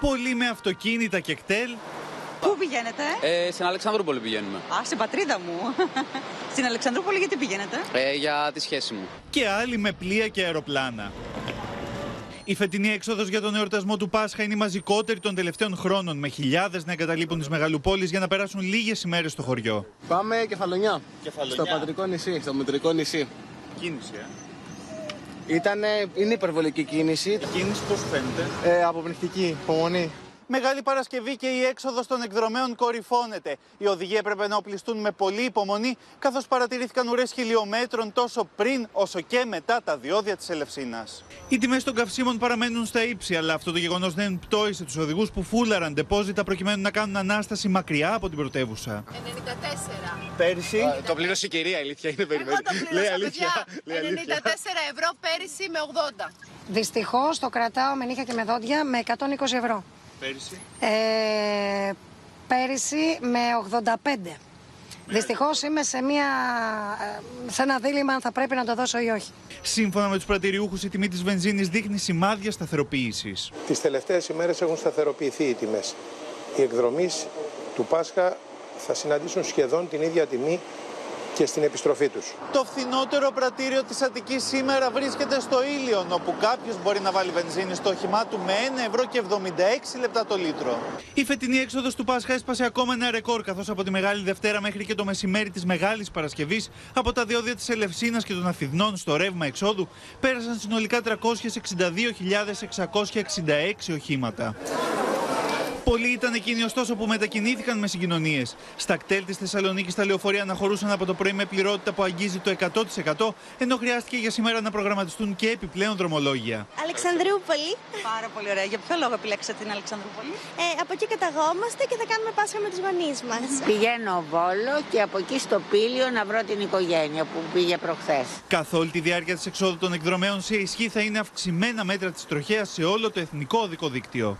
πολύ με αυτοκίνητα και κτέλ. Πού πηγαίνετε? Στην Αλεξανδρούπολη πηγαίνουμε. Α, στην πατρίδα μου. Στην Αλεξανδρούπολη γιατί πηγαίνετε? Για τη σχέση μου. Και άλλοι με πλοία και αεροπλάνα. Η φετινή έξοδος για τον εορτασμό του Πάσχα είναι η μαζικότερη των τελευταίων χρόνων, με χιλιάδες να εγκαταλείπουν τις μεγαλοπόλεις για να περάσουν λίγες ημέρες στο χωριό. Πάμε Κεφαλονιά. Στο πατρικό νησί, στο μητρικό νησί. Κίνηση, είναι υπερβολική κίνηση. Η κίνηση πώς φαίνεται? Αποπνιχτική, υπομονή. Μεγάλη Παρασκευή και η έξοδος των εκδρομέων κορυφώνεται. Οι οδηγοί έπρεπε να οπλιστούν με πολλή υπομονή, καθώς παρατηρήθηκαν ουρές χιλιομέτρων τόσο πριν όσο και μετά τα διόδια της Ελευσίνας. Οι τιμές των καυσίμων παραμένουν στα ύψη, αλλά αυτό το γεγονός δεν πτώησε τους οδηγούς που φούλαραν ντεπόζιτα προκειμένου να κάνουν ανάσταση μακριά από την πρωτεύουσα. 94. Πέρυσι. Το πλήρωσε η κυρία, αλήθεια είναι, περιμένει. Εγώ το πλήρωσα, αλήθεια, παιδιά, 94 ευρώ πέρυσι με 80. Δυστυχώς το κρατάω με νύχια και με δόντια με 120 ευρώ. Πέρυσι. Πέρυσι με 85. Δυστυχώς είμαι σε ένα δίλημμα αν θα πρέπει να το δώσω ή όχι. Σύμφωνα με τους πρατηριούχους, η τιμή της βενζίνης δείχνει σημάδια σταθεροποίησης. Τις τελευταίες ημέρες έχουν σταθεροποιηθεί οι τιμές. Οι εκδρομείς του Πάσχα θα συναντήσουν σχεδόν την ίδια τιμή και στην επιστροφή τους. Το φθηνότερο πρατήριο της Αττικής σήμερα βρίσκεται στο Ήλιον, όπου κάποιος μπορεί να βάλει βενζίνη στο όχημά του με 1,76 ευρώ το λίτρο. Η φετινή έξοδος του Πάσχα έσπασε ακόμα ένα ρεκόρ, καθώς από τη Μεγάλη Δευτέρα μέχρι και το μεσημέρι της Μεγάλης Παρασκευής, από τα διόδια της Ελευσίνας και των Αφιδνών στο ρεύμα εξόδου, πέρασαν συνολικά 362.666 οχήματα. Πολλοί ήταν εκείνοι ωστόσο που μετακινήθηκαν με συγκοινωνίες. Στα κτέλ της Θεσσαλονίκης τα λεωφορεία αναχωρούσαν από το πρωί με πληρότητα που αγγίζει το 100%, ενώ χρειάστηκε για σήμερα να προγραμματιστούν και επιπλέον δρομολόγια. Αλεξανδρούπολη. Πάρα πολύ ωραία. Για ποιο λόγο επιλέξατε την Αλεξανδρούπολη? Από εκεί καταγόμαστε και θα κάνουμε Πάσχα με τους γονείς μας. Πηγαίνω Βόλο και από εκεί στο Πήλιο να βρω την οικογένεια που πήγε προχθές. Καθ' όλη τη διάρκεια της εξόδου των εκδρομέων σε ισχύ θα είναι αυξημένα μέτρα της τροχέας σε όλο το εθνικό οδικό δίκτυο.